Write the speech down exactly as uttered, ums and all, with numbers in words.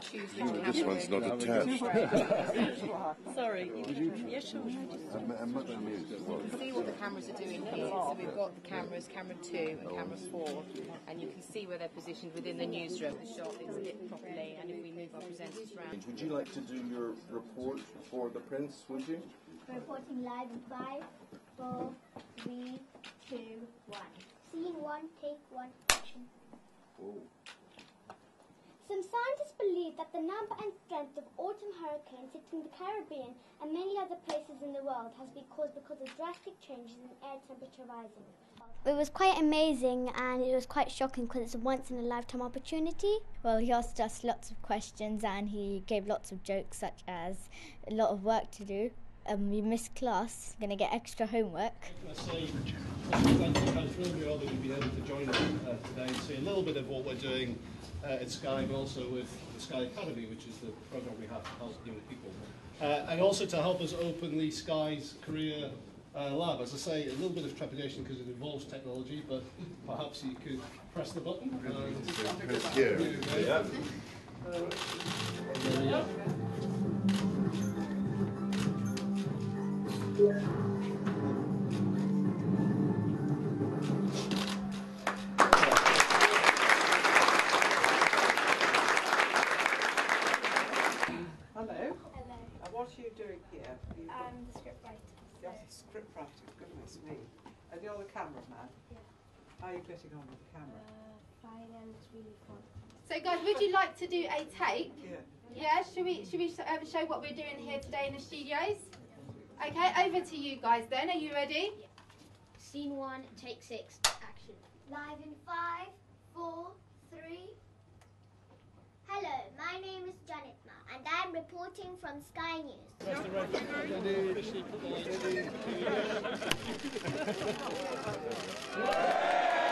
can choose how to have this one's not attached. Sorry. Yes, sure. You can see what the cameras are doing here. So we've got the cameras, camera two and camera four, and you can see where they're positioned within the newsroom. The shot is lit properly, and if we move our presenters round. Would you like to do your report for the Prince, would you? Reporting live in five, four, three, two, one. Scene one, take one, action. Oh. Some scientists believe that the number and strength of autumn hurricanes hitting the Caribbean and many other places in the world has been caused because of drastic changes in air temperature rising. It was quite amazing, and it was quite shocking because it's a once-in-a-lifetime opportunity. Well, he asked us lots of questions and he gave lots of jokes, such as a lot of work to do. Um, you missed class, going to get extra homework. I say, thanks really well that you've been able to join us uh, today and see a little bit of what we're doing uh, at Sky, but also with the Sky Academy, which is the programme we have to help young people. Uh, and also to help us open the Sky's career uh, lab. As I say, a little bit of trepidation because it involves technology, but perhaps you could press the button. Uh, What are you doing here? You I'm the script writer. You're the script writer, goodness me. And you're the cameraman? Yeah. How are you getting on with the camera? Uh, fine, and it's really fun. So guys, would you like to do a take? Yeah. Yeah, should we, should we um, show what we're doing here today in the studios? Yeah. Okay, over to you guys then. Are you ready? Yeah. Scene one, take six, action. Live in five, four, three. Hello, my name is Janet. And I'm reporting from Sky News. That's the